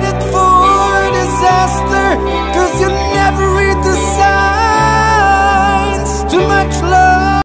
fighting for.